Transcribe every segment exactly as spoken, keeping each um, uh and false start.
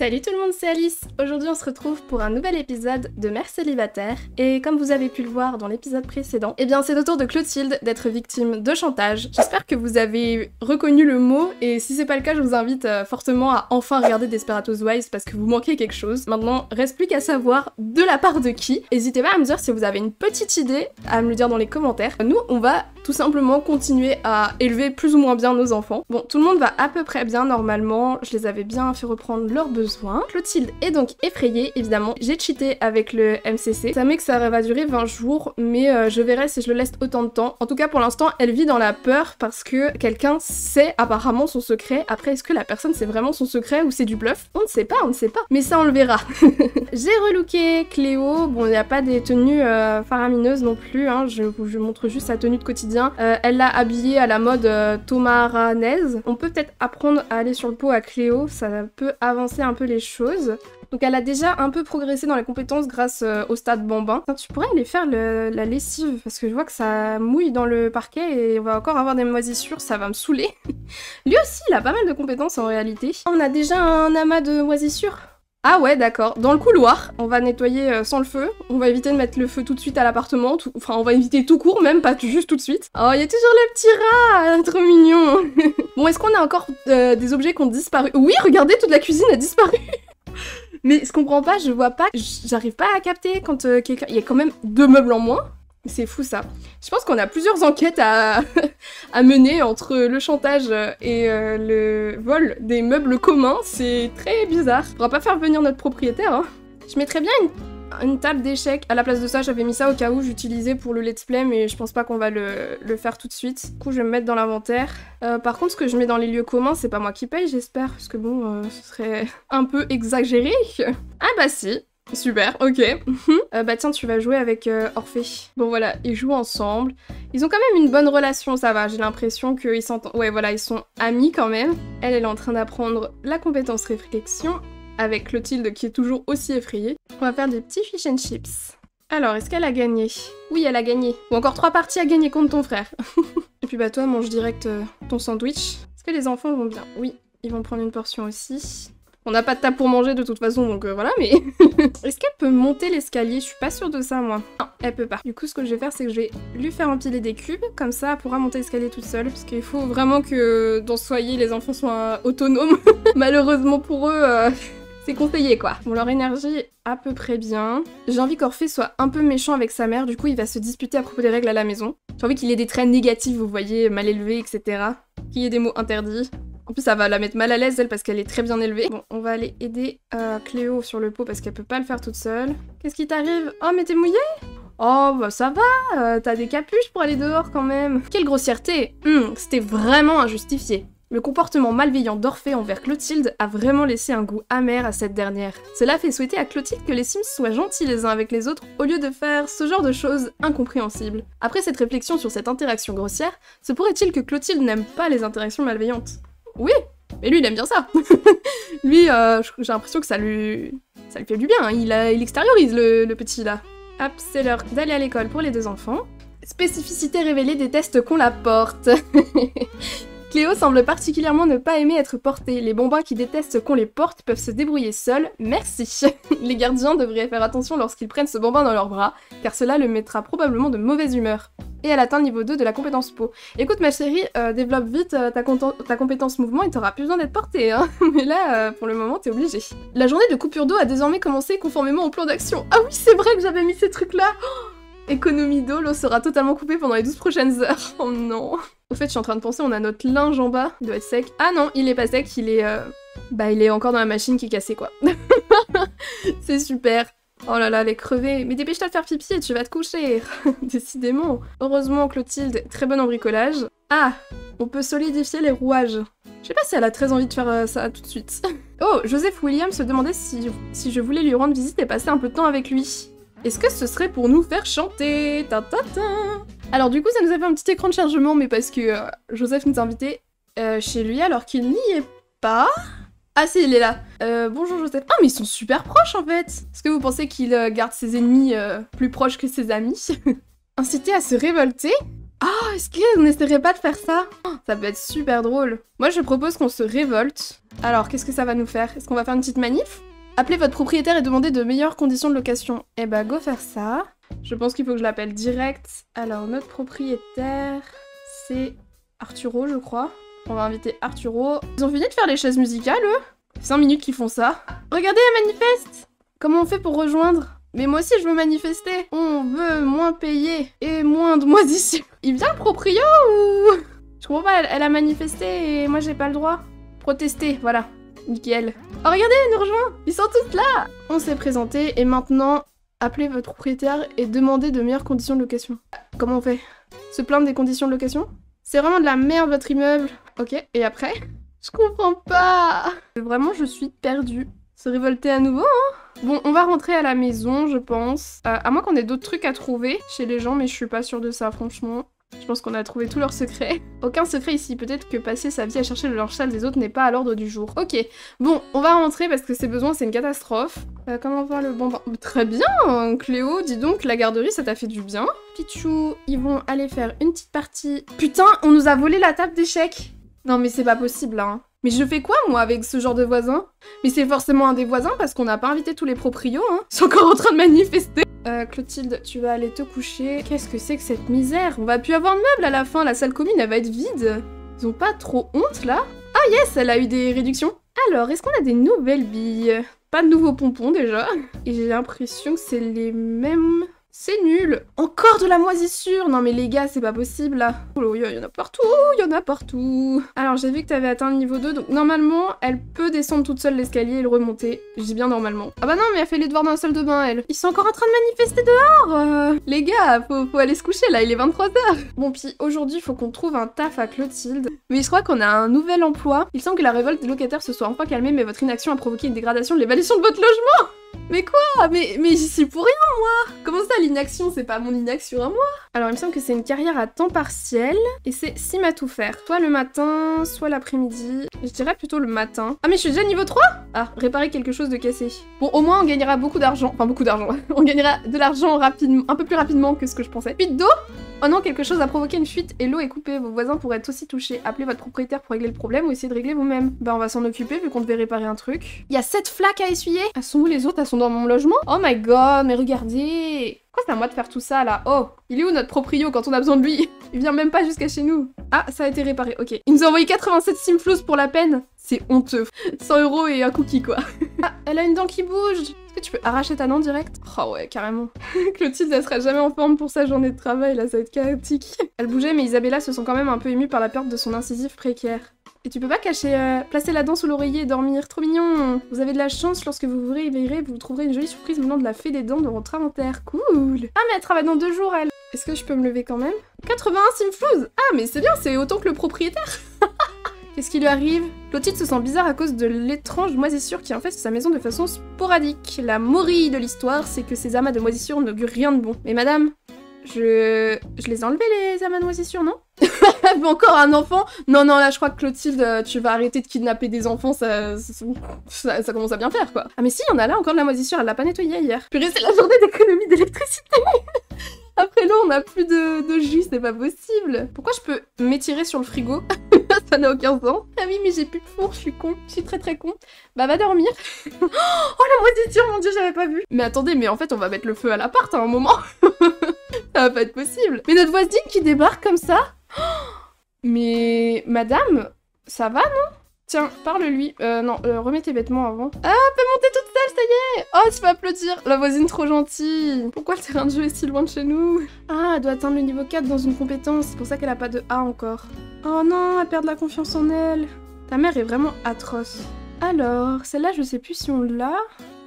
Salut tout le monde, c'est Alice. Aujourd'hui on se retrouve pour un nouvel épisode de Mère Célibataire et comme vous avez pu le voir dans l'épisode précédent, eh bien c'est au tour de Clotilde d'être victime de chantage. J'espère que vous avez reconnu le mot et si c'est pas le cas je vous invite euh, fortement à enfin regarder Desperate Housewives parce que vous manquez quelque chose. Maintenant reste plus qu'à savoir de la part de qui. N'hésitez pas à me dire si vous avez une petite idée, à me le dire dans les commentaires. Nous on va tout simplement continuer à élever plus ou moins bien nos enfants. Bon, tout le monde va à peu près bien normalement, je les avais bien fait reprendre leurs besoins. Clotilde est donc effrayée, évidemment. J'ai cheaté avec le M C C. Ça met que ça va durer vingt jours, mais euh, je verrai si je le laisse autant de temps. En tout cas, pour l'instant, elle vit dans la peur parce que quelqu'un sait apparemment son secret. Après, est-ce que la personne sait vraiment son secret ou c'est du bluff? On ne sait pas, on ne sait pas. Mais ça, on le verra. J'ai relooké Cléo. Bon, il n'y a pas des tenues euh, faramineuses non plus, hein. Je vous montre juste sa tenue de quotidien. Euh, elle l'a habillée à la mode euh, thomaranaise. On peut peut-être apprendre à aller sur le pot à Cléo. Ça peut avancer un peu les choses. Donc elle a déjà un peu progressé dans les compétences grâce euh, au stade bambin. Enfin, tu pourrais aller faire le, la lessive parce que je vois que ça mouille dans le parquet et on va encore avoir des moisissures, ça va me saouler. Lui aussi, il a pas mal de compétences en réalité. On a déjà un amas de moisissures. Ah ouais, d'accord. Dans le couloir, on va nettoyer sans le feu. On va éviter de mettre le feu tout de suite à l'appartement. Tout... Enfin, on va éviter tout court, même pas tout, juste tout de suite. Oh, il y a toujours le petit rat, trop mignon. Bon, est-ce qu'on a encore euh, des objets qui ont disparu? Oui, regardez, toute la cuisine a disparu. Mais je comprends pas, je vois pas, j'arrive pas à capter quand euh, quelqu'un... Il y a quand même deux meubles en moins. C'est fou ça. Je pense qu'on a plusieurs enquêtes à... à mener entre le chantage et euh, le vol des meubles communs. C'est très bizarre. On pourra pas faire venir notre propriétaire, hein. Je mettrais bien une... une table d'échecs. À la place de ça, j'avais mis ça au cas où j'utilisais pour le let's play, mais je pense pas qu'on va le, le faire tout de suite. Du coup, je vais me mettre dans l'inventaire. Euh, par contre, ce que je mets dans les lieux communs, c'est pas moi qui paye, j'espère, parce que bon, euh, ce serait un peu exagéré. Ah bah si, super, ok. euh, bah tiens, tu vas jouer avec euh, Orphée. Bon voilà, ils jouent ensemble. Ils ont quand même une bonne relation, ça va. J'ai l'impression qu'ils s'entendent. Ouais, voilà, ils sont amis quand même. Elle, elle est en train d'apprendre la compétence réflexion avec Clotilde qui est toujours aussi effrayée. On va faire des petits fish and chips. Alors, est-ce qu'elle a gagné? Oui, elle a gagné. Ou encore trois parties à gagner contre ton frère. Et puis bah toi, mange direct euh, ton sandwich. Est-ce que les enfants vont bien? Oui, ils vont prendre une portion aussi. On n'a pas de table pour manger de toute façon, donc euh, voilà, mais... Est-ce qu'elle peut monter l'escalier? Je suis pas sûre de ça, moi. Non, elle peut pas. Du coup, ce que je vais faire, c'est que je vais lui faire empiler des cubes, comme ça, elle pourra monter l'escalier toute seule, parce qu'il faut vraiment que, dans ce foyer, les enfants soient autonomes. Malheureusement pour eux... Euh... C'est conseillé quoi. Bon, leur énergie à peu près bien. J'ai envie qu'Orphée soit un peu méchant avec sa mère, du coup il va se disputer à propos des règles à la maison. J'ai envie qu'il ait des traits négatifs, vous voyez, mal élevé, et cetera. Qu'il y ait des mots interdits. En plus ça va la mettre mal à l'aise elle parce qu'elle est très bien élevée. Bon, on va aller aider euh, Cléo sur le pot parce qu'elle peut pas le faire toute seule. Qu'est-ce qui t'arrive? Oh mais t'es mouillée? Oh bah ça va, euh, t'as des capuches pour aller dehors quand même. Quelle grossièreté! Mmh, c'était vraiment injustifié. Le comportement malveillant d'Orphée envers Clotilde a vraiment laissé un goût amer à cette dernière. Cela fait souhaiter à Clotilde que les Sims soient gentils les uns avec les autres au lieu de faire ce genre de choses incompréhensibles. Après cette réflexion sur cette interaction grossière, se pourrait-il que Clotilde n'aime pas les interactions malveillantes? Oui, mais lui il aime bien ça. Lui, euh, j'ai l'impression que ça lui... ça lui fait du bien, hein. Il, a... il extériorise le, le petit là. Hop, c'est l'heure d'aller à l'école pour les deux enfants. Spécificité révélée des tests qu'on la porte. Cléo semble particulièrement ne pas aimer être portée. Les bonbons qui détestent qu'on les porte peuvent se débrouiller seuls, merci. Les gardiens devraient faire attention lorsqu'ils prennent ce bonbon dans leurs bras, car cela le mettra probablement de mauvaise humeur. Et elle atteint le niveau deux de la compétence peau. Écoute ma chérie, euh, développe vite euh, ta, ta compétence mouvement et t'auras plus besoin d'être portée, hein. Mais là, euh, pour le moment, t'es obligée. La journée de coupure d'eau a désormais commencé conformément au plan d'action. Ah oui, c'est vrai que j'avais mis ces trucs-là. Oh, économie d'eau, l'eau sera totalement coupée pendant les douze prochaines heures. Oh non. Au fait, je suis en train de penser, on a notre linge en bas, il doit être sec. Ah non, il est pas sec, il est... Euh... Bah, il est encore dans la machine qui est cassée, quoi. C'est super. Oh là là, elle est crevée. Mais dépêche-toi de faire pipi et tu vas te coucher. Décidément. Heureusement, Clotilde est très bonne en bricolage. Ah, on peut solidifier les rouages. Je sais pas si elle a très envie de faire euh, ça tout de suite. Oh, Joseph Williams se demandait si, si je voulais lui rendre visite et passer un peu de temps avec lui. Est-ce que ce serait pour nous faire chanter? Tintintin. Alors du coup, ça nous a fait un petit écran de chargement, mais parce que euh, Joseph nous a invités euh, chez lui alors qu'il n'y est pas... Ah si, il est là. euh, Bonjour Joseph. Ah mais ils sont super proches en fait. Est-ce que vous pensez qu'il euh, garde ses ennemis euh, plus proches que ses amis? Incité à se révolter? Oh, est-ce qu'on n'essaierait pas de faire ça? Ça peut être super drôle. Moi, je propose qu'on se révolte. Alors, qu'est-ce que ça va nous faire? Est-ce qu'on va faire une petite manif? Appelez votre propriétaire et demandez de meilleures conditions de location. Eh bah, go faire ça. Je pense qu'il faut que je l'appelle direct. Alors, notre propriétaire, c'est Arturo, je crois. On va inviter Arturo. Ils ont fini de faire les chaises musicales, eux? cinq minutes qu'ils font ça. Regardez, elle manifeste! Comment on fait pour rejoindre? Mais moi aussi, je veux manifester. On veut moins payer et moins de moisissures. Il vient le proprio ou... Je comprends pas, elle, elle a manifesté et moi, j'ai pas le droit. Protester, voilà. Nickel. Oh, regardez, elle nous rejoint. Ils sont tous là. On s'est présenté et maintenant, appelez votre propriétaire et demandez de meilleures conditions de location. Comment on fait? Se plaindre des conditions de location? C'est vraiment de la merde, votre immeuble. Ok, et après? Je comprends pas. Vraiment, je suis perdue. Se révolter à nouveau, hein? Bon, on va rentrer à la maison, je pense. Euh, à moins qu'on ait d'autres trucs à trouver chez les gens, mais je suis pas sûre de ça, franchement. Je pense qu'on a trouvé tous leurs secrets. Aucun secret ici, peut-être que passer sa vie à chercher le linge sale des autres n'est pas à l'ordre du jour. Ok, bon, on va rentrer parce que ses besoins, c'est une catastrophe. Euh, comment voir le bambin? Très bien, hein, Cléo, dis donc, la garderie, ça t'a fait du bien. Pichou, ils vont aller faire une petite partie. Putain, on nous a volé la table d'échecs. Non mais c'est pas possible, là, hein. Mais je fais quoi, moi, avec ce genre de voisin? Mais c'est forcément un des voisins, parce qu'on n'a pas invité tous les proprios, hein. Ils sont encore en train de manifester. Euh, Clotilde, tu vas aller te coucher. Qu'est-ce que c'est que cette misère? On va plus avoir de meubles à la fin, la salle commune, elle va être vide. Ils ont pas trop honte, là? Ah yes, elle a eu des réductions. Alors, est-ce qu'on a des nouvelles billes? Pas de nouveaux pompons, déjà. Et j'ai l'impression que c'est les mêmes... C'est nul. Encore de la moisissure. Non mais les gars, c'est pas possible là. Oh, il y en a partout, il y en a partout. Alors j'ai vu que t'avais atteint le niveau deux, donc normalement, elle peut descendre toute seule l'escalier et le remonter. Je dis bien normalement. Ah bah non, mais elle fait les devoirs dans la salle de bain, elle. Ils sont encore en train de manifester dehors. Euh... Les gars, faut, faut aller se coucher là, il est vingt-trois heures. Bon, puis aujourd'hui, faut qu'on trouve un taf à Clotilde. Mais je crois qu'on a un nouvel emploi. Il semble que la révolte des locataires se soit enfin calmée, mais votre inaction a provoqué une dégradation de l'évaluation de votre logement. Mais quoi? Mais, mais j'y suis pour rien, moi! Comment ça, l'inaction, c'est pas mon inaction à moi? Alors, il me semble que c'est une carrière à temps partiel, et c'est sim à tout faire. Soit le matin, soit l'après-midi. Je dirais plutôt le matin. Ah, mais je suis déjà niveau trois? Ah, réparer quelque chose de cassé. Bon, au moins, on gagnera beaucoup d'argent. Enfin, beaucoup d'argent. On gagnera de l'argent rapidement, un peu plus rapidement que ce que je pensais. Fuite d'eau? Oh non, quelque chose a provoqué une fuite et l'eau est coupée. Vos voisins pourraient être aussi touchés. Appelez votre propriétaire pour régler le problème ou essayez de régler vous-même. Bah, on va s'en occuper vu qu'on devait réparer un truc. Il y a sept flaques à essuyer. Elles sont où les autres? Elles sont dans mon logement? Oh my god, mais regardez! Pourquoi c'est à moi de faire tout ça là? Oh, il est où notre proprio quand on a besoin de lui? Il vient même pas jusqu'à chez nous. Ah, ça a été réparé, ok. Il nous a envoyé quatre-vingt-sept Simflous pour la peine. C'est honteux. cent euros et un cookie quoi. Ah, elle a une dent qui bouge. Est-ce que tu peux arracher ta dent direct? Oh ouais, carrément. Clotilde, elle sera jamais en forme pour sa journée de travail, là, ça va être chaotique. Elle bougeait, mais Isabella se sent quand même un peu émue par la perte de son incisif précaire. Et tu peux pas cacher, euh, placer la dent sous l'oreiller et dormir, trop mignon. Vous avez de la chance, lorsque vous vous réveillerez, vous trouverez une jolie surprise venant de la fée des dents dans votre inventaire. Cool. Ah mais elle travaille dans deux jours, elle. Est-ce que je peux me lever quand même? quatre-vingt-un Simflous. Ah mais c'est bien, c'est autant que le propriétaire. Qu'est-ce qui lui arrive? Clotilde se sent bizarre à cause de l'étrange moisissure qui infeste sa maison de façon sporadique. La morille de l'histoire, c'est que ces amas de moisissures n'augurent rien de bon. Mais madame, je... je les ai enlevés les amas de moisissures, non? Encore un enfant? Non, non, là je crois que Clotilde, tu vas arrêter de kidnapper des enfants, ça, ça, ça, ça commence à bien faire quoi. Ah mais si, il y en a là encore de la moisissure, elle l'a pas nettoyée hier. Purée, c'est la journée d'économie d'électricité. Après l'eau, on n'a plus de, de jus, c'est pas possible. Pourquoi je peux m'étirer sur le frigo? Ça n'a aucun sens. Ah oui, mais j'ai plus de four, je suis con. Je suis très très con. Bah, va dormir. Oh, la moisissure, mon dieu, j'avais pas vu. Mais attendez, mais en fait, on va mettre le feu à l'appart à un moment. Ça va pas être possible. Mais notre voisine qui débarque comme ça. Oh, mais madame, ça va, non? Tiens, parle-lui. Euh, non, euh, remets tes vêtements avant. Ah, elle peut monter toute seule, ça y est! Oh, tu peux applaudir! La voisine trop gentille! Pourquoi le terrain de jeu est si loin de chez nous? Ah, elle doit atteindre le niveau quatre dans une compétence, c'est pour ça qu'elle a pas de A encore. Oh non, elle perd de la confiance en elle. Ta mère est vraiment atroce. Alors, celle-là, je sais plus si on l'a...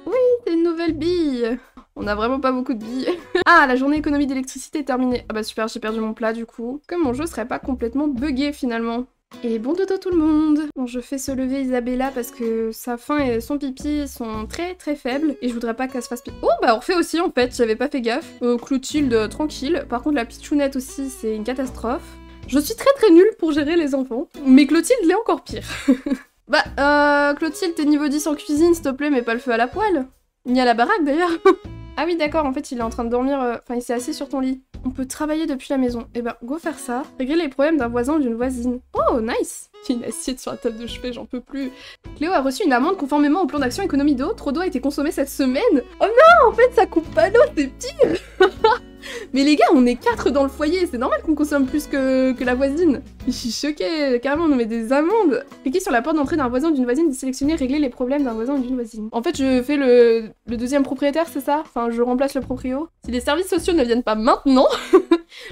Oui, c'est une nouvelle bille! On a vraiment pas beaucoup de billes. Ah, la journée économie d'électricité est terminée. Ah bah super, j'ai perdu mon plat du coup. Que mon jeu serait pas complètement buggé finalement. Et bon dodo tout le monde. Bon, je fais se lever Isabella parce que sa faim et son pipi sont très très faibles et je voudrais pas qu'elle se fasse pipi. Oh bah Orphée aussi en fait, j'avais pas fait gaffe. Euh, Clotilde tranquille. Par contre la pichounette aussi, c'est une catastrophe. Je suis très très nulle pour gérer les enfants, mais Clotilde l'est encore pire. Bah euh, Clotilde, t'es niveau dix en cuisine s'il te plaît, mais pas le feu à la poêle. Ni à la baraque d'ailleurs. Ah oui d'accord, en fait il est en train de dormir, enfin euh, il s'est assis sur ton lit. on peut travailler depuis la maison. Eh ben, go faire ça. Régler les problèmes d'un voisin ou d'une voisine. Oh, nice! J'ai une assiette sur la table de chevet, j'en peux plus. Cléo a reçu une amende conformément au plan d'action économie d'eau. Trop d'eau a été consommée cette semaine. Oh non, en fait, ça coupe pas d'eau, c'est pire. Mais les gars, on est quatre dans le foyer, c'est normal qu'on consomme plus que, que la voisine. Je suis choquée, carrément, on nous met des amendes. Cliquez sur la porte d'entrée d'un voisin ou d'une voisine, sélectionnez, régler les problèmes d'un voisin ou d'une voisine. En fait, je fais le, le deuxième propriétaire, c'est ça? Enfin, je remplace le proprio. Si les services sociaux ne viennent pas maintenant,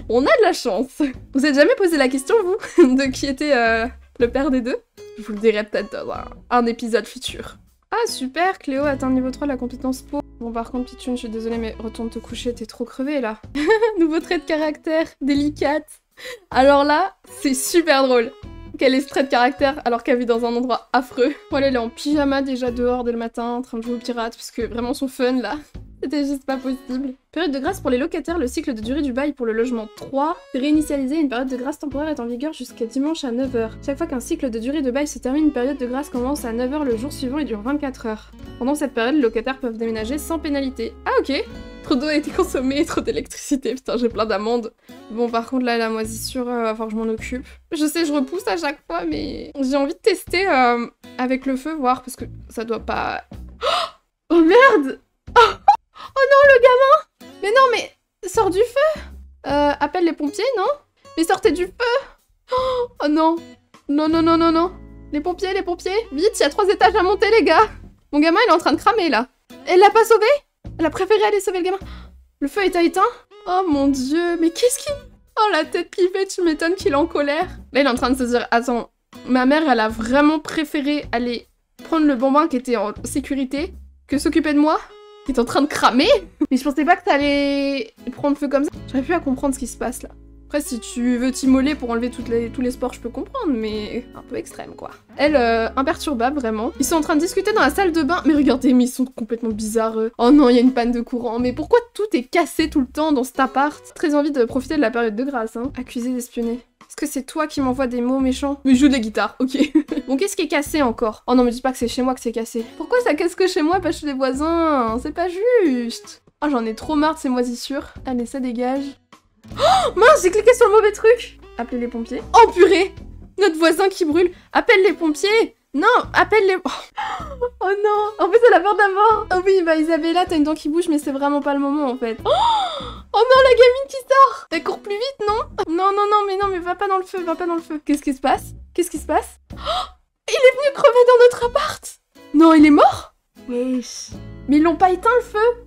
on a de la chance. Vous êtes jamais posé la question, vous, de qui était euh, le père des deux? Je vous le dirai peut-être dans un, un épisode futur. Ah, super, Cléo atteint le niveau trois de la compétence peau. Bon, par contre, Pichoune, je suis désolée, mais retourne te coucher, t'es trop crevée, là. Nouveau trait de caractère, délicate. Alors là, c'est super drôle qu'elle ait ce trait de caractère alors qu'elle vit dans un endroit affreux. Bon, elle est en pyjama déjà dehors dès le matin, en train de jouer aux pirates, parce que vraiment son fun, là, c'était juste pas possible. Période de grâce pour les locataires, le cycle de durée du bail pour le logement trois. Réinitialiser une période de grâce temporaire est en vigueur jusqu'à dimanche à neuf heures. Chaque fois qu'un cycle de durée de bail se termine, une période de grâce commence à neuf heures le jour suivant et dure vingt-quatre heures. Pendant cette période, les locataires peuvent déménager sans pénalité. Ah ok. Trop d'eau a été consommée, trop d'électricité, putain j'ai plein d'amendes. Bon par contre là la moisissure, euh, va falloir que je m'en occupe. Je sais je repousse à chaque fois mais j'ai envie de tester euh, avec le feu, voir parce que ça doit pas... Oh merde. Oh non, le gamin! Mais non, mais sors du feu! Euh, appelle les pompiers, non? Mais sortez du feu! Oh non! Non, non, non, non, non! Les pompiers, les pompiers! Vite, il y a trois étages à monter, les gars! Mon gamin, il est en train de cramer, là! Elle l'a pas sauvé? Elle a préféré aller sauver le gamin! Le feu est éteint? Oh mon dieu, mais qu'est-ce qu'il... Oh, la tête qui fait, tu m'étonnes qu'il est en colère! Là, il est en train de se dire, attends, ma mère, elle a vraiment préféré aller prendre le bambin qui était en sécurité que s'occuper de moi? T'es en train de cramer? Mais je pensais pas que t'allais prendre feu comme ça. J'aurais pu à comprendre ce qui se passe là. Après, si tu veux t'immoler pour enlever toutes les, tous les sports, je peux comprendre, mais un peu extrême quoi. Elle, euh, imperturbable vraiment. Ils sont en train de discuter dans la salle de bain. Mais regardez, mais ils sont complètement bizarres. Eux. Oh non, il y a une panne de courant. Mais pourquoi tout est cassé tout le temps dans cet appart? Très envie de profiter de la période de grâce, hein. Accusé d'espionner. Est-ce que c'est toi qui m'envoie des mots méchants? Mais joue de la guitare, ok. Bon, qu'est-ce qui est cassé encore? Oh non, me dis pas que c'est chez moi que c'est cassé. Pourquoi ça casse que chez moi, pas chez les voisins? C'est pas juste. Oh, j'en ai trop marre de ces moisissures. Allez, ça dégage. Oh mince, j'ai cliqué sur le mauvais truc. Appelez les pompiers. Oh purée, notre voisin qui brûle. Appelle les pompiers. Non, appelle les... Oh, oh non. En fait, elle a peur de la mort. Oh oui, bah Isabella, t'as une dent qui bouge, mais c'est vraiment pas le moment, en fait. Oh, oh non, la gamine qui sort. Elle court plus vite, non? Non, non, non, mais non, mais va pas dans le feu, va pas dans le feu. Qu'est-ce qui se passe? Qu'est-ce qui se passe? Oh, il est venu crever dans notre appart. Non, il est mort? Wesh. Mais ils l'ont pas éteint, le feu.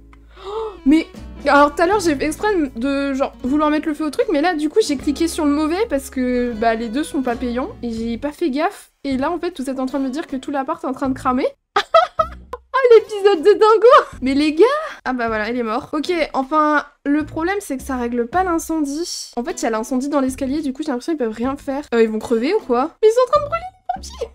Oh, mais... Alors tout à l'heure j'ai fait exprès de genre vouloir mettre le feu au truc, mais là du coup j'ai cliqué sur le mauvais parce que bah les deux sont pas payants et j'ai pas fait gaffe. Et là en fait vous êtes en train de me dire que tout l'appart est en train de cramer. Oh l'épisode de dingo. Mais les gars. Ah bah voilà, il est mort. Ok, enfin le problème c'est que ça règle pas l'incendie. En fait il y a l'incendie dans l'escalier, du coup j'ai l'impression qu'ils peuvent rien faire. Euh, ils vont crever ou quoi? Mais ils sont en train de brûler les pompiers.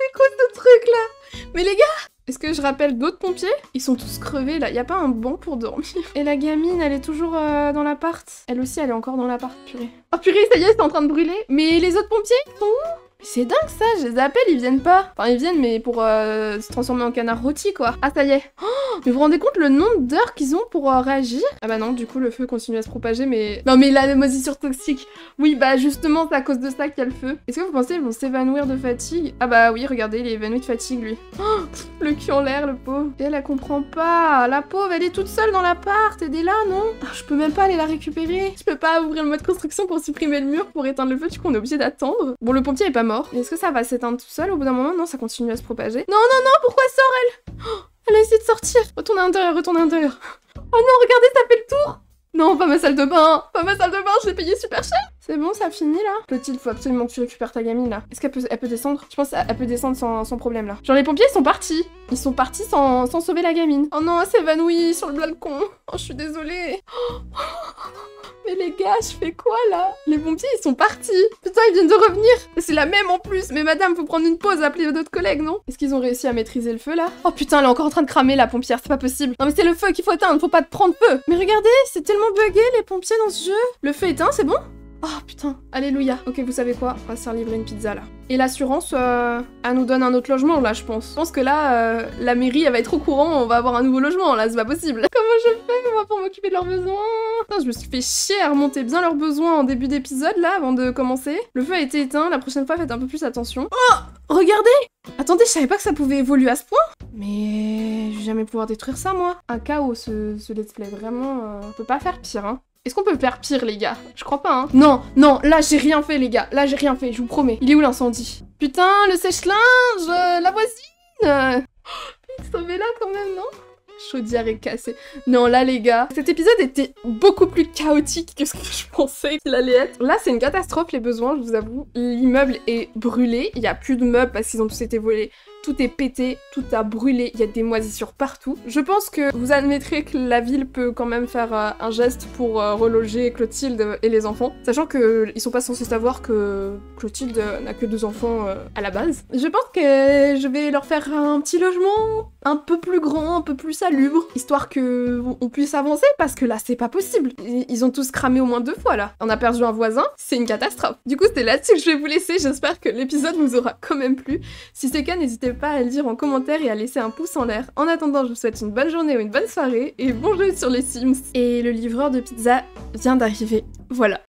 C'est quoi ce truc là? Mais les gars, est-ce que je rappelle d'autres pompiers? Ils sont tous crevés là, y a pas un banc pour dormir. Et la gamine, elle est toujours euh, dans l'appart. Elle aussi, elle est encore dans l'appart, purée. Oh purée, ça y est, c'est en train de brûler. Mais les autres pompiers, ils sont où? C'est dingue ça, je les appelle, ils viennent pas. Enfin, ils viennent, mais pour euh, se transformer en canard rôti, quoi. Ah, ça y est. Oh, mais vous vous rendez compte le nombre d'heures qu'ils ont pour euh, réagir? Ah bah non, du coup, le feu continue à se propager, mais... Non, mais là, la moisissure toxique. Oui, bah justement, c'est à cause de ça qu'il y a le feu. Est-ce que vous pensez qu'ils vont s'évanouir de fatigue? Ah bah oui, regardez, il est évanoui de fatigue, lui. Oh, le cul en l'air, le pauvre. Et elle, elle comprend pas. La pauvre, elle est toute seule dans l'appart. Aidez-la, non? Ah, je peux même pas aller la récupérer. Je peux pas ouvrir le mode construction pour supprimer le mur, pour éteindre le feu, du coup, on est obligé d'attendre. Bon, le pompier est pas mort. Est-ce que ça va s'éteindre tout seul au bout d'un moment? Non, ça continue à se propager. Non, non, non, pourquoi sort elle? Oh, elle a essayé de sortir. Retourne à l'intérieur, retourne à l'intérieur. Oh non, regardez, ça fait le tour. Non, pas ma salle de bain. Pas ma salle de bain, je l'ai payée super cher. C'est bon, ça finit là. Clotilde, faut absolument que tu récupères ta gamine là. Est-ce qu'elle peut, elle peut descendre? Je pense qu'elle peut descendre sans, sans problème là. Genre les pompiers sont partis. Ils sont partis sans, sans sauver la gamine. Oh non, elle s'évanouit sur le balcon. Oh, je suis désolée. Oh. Mais les gars, je fais quoi là? Les pompiers, ils sont partis. Putain, ils viennent de revenir. C'est la même en plus. Mais madame, faut prendre une pause, appeler d'autres collègues, non? Est-ce qu'ils ont réussi à maîtriser le feu là? Oh putain, elle est encore en train de cramer la pompière, c'est pas possible. Non mais c'est le feu qu'il faut éteindre, faut pas te prendre feu. Mais regardez, c'est tellement bugué les pompiers dans ce jeu. Le feu éteint, c'est bon? Oh putain, alléluia. Ok, vous savez quoi? On va se faire livrer une pizza là. Et l'assurance, euh, elle nous donne un autre logement là, je pense. Je pense que là, euh, la mairie, elle va être au courant, on va avoir un nouveau logement là, c'est pas possible. Comment je fais? moi pour m'occuper de leurs besoins. Putain, je me suis fait chier à remonter bien leurs besoins en début d'épisode là avant de commencer. Le feu a été éteint, la prochaine fois faites un peu plus attention. Oh, regardez! Attendez, je savais pas que ça pouvait évoluer à ce point. Mais je vais jamais pouvoir détruire ça moi. Un chaos ce, ce let's play, vraiment, euh... on peut pas faire pire hein. Est-ce qu'on peut faire pire, les gars? Je crois pas, hein. Non, non, là, j'ai rien fait, les gars. Là, j'ai rien fait, je vous promets. Il est où, l'incendie? Putain, le sèche-linge, euh, la voisine. Sauvez-la, quand même, non? Chaudière est cassée. Non, là, les gars, cet épisode était beaucoup plus chaotique que ce que je pensais qu'il allait être. Là, c'est une catastrophe, les besoins, je vous avoue. L'immeuble est brûlé. Il n'y a plus de meubles parce qu'ils ont tous été volés. Tout est pété, tout a brûlé, il y a des moisissures partout. Je pense que vous admettrez que la ville peut quand même faire euh, un geste pour euh, reloger Clotilde et les enfants, sachant qu'ils sont pas censés savoir que Clotilde n'a que deux enfants euh, à la base. Je pense que je vais leur faire un petit logement un peu plus grand, un peu plus salubre, histoire que on puisse avancer, parce que là c'est pas possible. Ils ont tous cramé au moins deux fois là. On a perdu un voisin, c'est une catastrophe. Du coup, c'était là-dessus que je vais vous laisser, j'espère que l'épisode vous aura quand même plu. Si c'est le cas, n'hésitez pas pas à le dire en commentaire et à laisser un pouce en l'air. En attendant, je vous souhaite une bonne journée ou une bonne soirée et bon jeu sur les Sims. Et le livreur de pizza vient d'arriver. Voilà.